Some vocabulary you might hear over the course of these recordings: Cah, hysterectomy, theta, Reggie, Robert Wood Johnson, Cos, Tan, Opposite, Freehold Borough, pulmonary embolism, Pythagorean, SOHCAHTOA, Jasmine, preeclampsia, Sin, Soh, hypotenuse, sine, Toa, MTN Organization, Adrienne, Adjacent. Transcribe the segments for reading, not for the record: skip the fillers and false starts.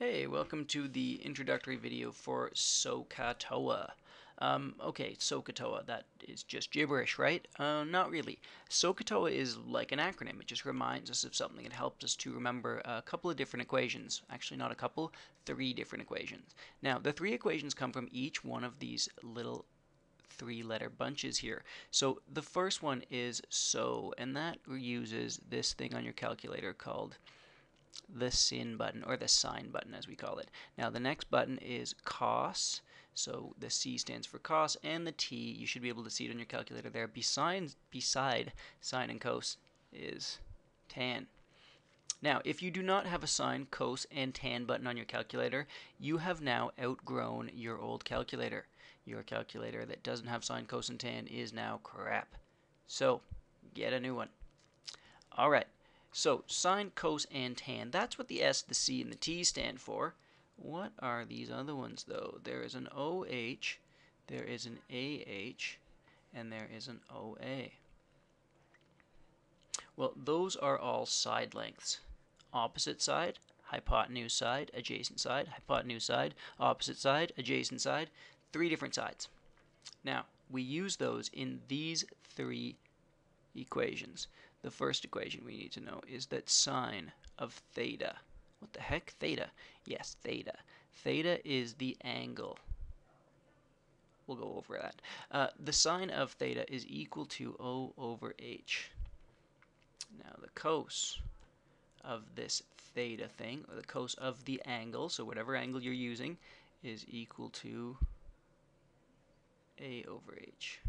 Hey, welcome to the introductory video for SOHCAHTOA. Okay, SOHCAHTOA, that is just gibberish, right? Not really. SOHCAHTOA is like an acronym. It just reminds us of something. It helps us to remember a couple of different equations. Actually, not a couple, three different equations. Now, the three equations come from each one of these little three-letter bunches here. So the first one is so, and that uses this thing on your calculator called the sin button, or the sine button as we call it. Now the next button is cos, so the C stands for cos, and the T, you should be able to see it on your calculator there, beside sine and cos is tan. Now if you do not have a sine, cos, and tan button on your calculator, you have now outgrown your old calculator. Your calculator that doesn't have sine, cos, and tan is now crap. So get a new one. Alright. So, sine, cos, and tan, that's what the S, the C, and the T stand for. What are these other ones, though? There is an OH, there is an AH, and there is an OA. Well, those are all side lengths. Opposite side, hypotenuse side, adjacent side, hypotenuse side, opposite side, adjacent side, three different sides. Now, we use those in these three equations. The first equation we need to know is that sine of theta. What the heck? Theta. Yes, theta. Theta is the angle. We'll go over that. The sine of theta is equal to O over H. Now the cos of this theta thing, or the cos of the angle, so whatever angle you're using, is equal to A over H.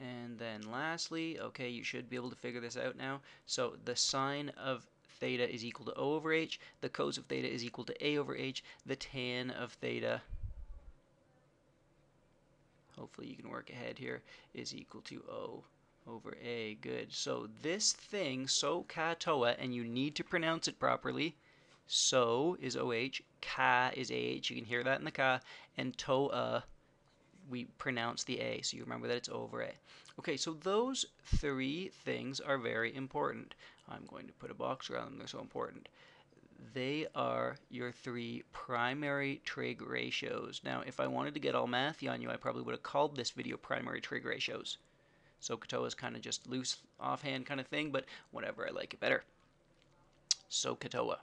And then lastly, okay, you should be able to figure this out now. So the sine of theta is equal to O over H. The cos of theta is equal to A over H. The tan of theta, hopefully you can work ahead here, is equal to O over A. Good. So this thing, SOHCAHTOA, and you need to pronounce it properly. So is OH, ka is AH, you can hear that in the ka, and toa, we pronounce the A, so you remember that it's over A. Okay, so those three things are very important. I'm going to put a box around them, they're so important. They are your three primary trig ratios. Now, if I wanted to get all mathy on you, I probably would have called this video primary trig ratios. SOHCAHTOA is kind of just loose, offhand kind of thing, but whatever, I like it better. SOHCAHTOA.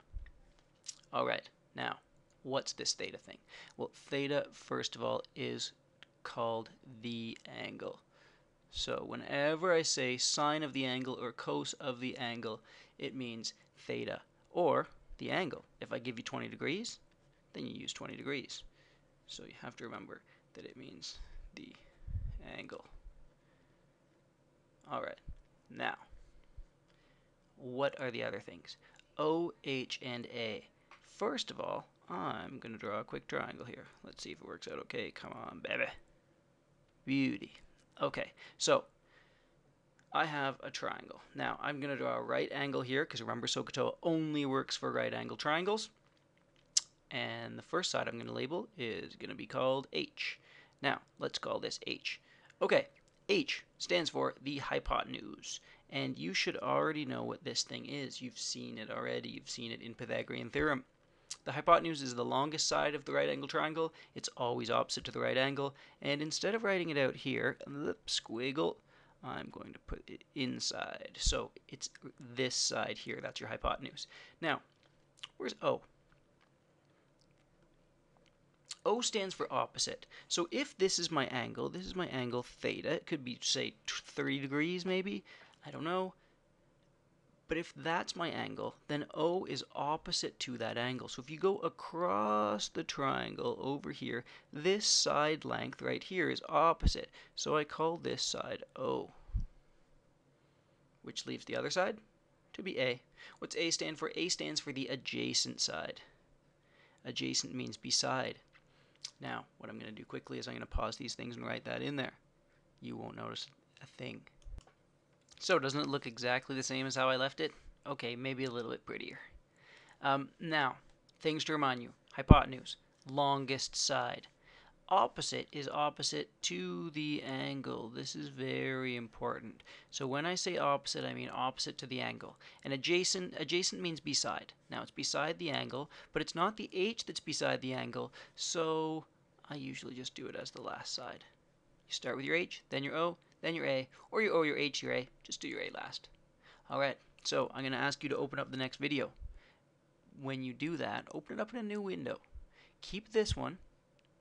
All right, now, what's this theta thing? Well, theta, first of all, is called the angle. So whenever I say sine of the angle or cos of the angle, it means theta or the angle. If I give you 20 degrees, then you use 20 degrees. So you have to remember that it means the angle. All right. Now, what are the other things? O, H, and A. First of all, I'm going to draw a quick triangle here. Let's see if it works out okay. Come on, baby. Beauty. Okay, so I have a triangle. Now I'm going to draw a right angle here because remember SOHCAHTOA only works for right angle triangles. And the first side I'm going to label is going to be called H. Now let's call this H. Okay, H stands for the hypotenuse. And you should already know what this thing is. You've seen it already. You've seen it in Pythagorean theorem. The hypotenuse is the longest side of the right angle triangle. It's always opposite to the right angle. And instead of writing it out here, squiggle, I'm going to put it inside. So it's this side here. That's your hypotenuse. Now, where's O? O stands for opposite. So if this is my angle theta. It could be, say, 30 degrees maybe. I don't know. But if that's my angle, then O is opposite to that angle. So if you go across the triangle over here, this side length right here is opposite. So I call this side O, which leaves the other side to be A. What's A stand for? A stands for the adjacent side. Adjacent means beside. Now, what I'm going to do quickly is I'm going to pause these things and write that in there. You won't notice a thing. So doesn't it look exactly the same as how I left it? Okay, maybe a little bit prettier. Now, things to remind you. Hypotenuse, longest side. opposite is opposite to the angle. This is very important. So when I say opposite, I mean opposite to the angle. And adjacent means beside. Now it's beside the angle, but it's not the h that's beside the angle, so I usually just do it as the last side. You start with your h, then your o, then your a, or your o, your h, your a. Just do your a last. Alright, so I'm going to ask you to open up the next video. When you do that, open it up in a new window. Keep this one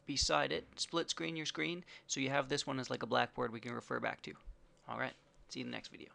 beside it, split screen your screen, so you have this one as like a blackboard we can refer back to. Alright, see you in the next video.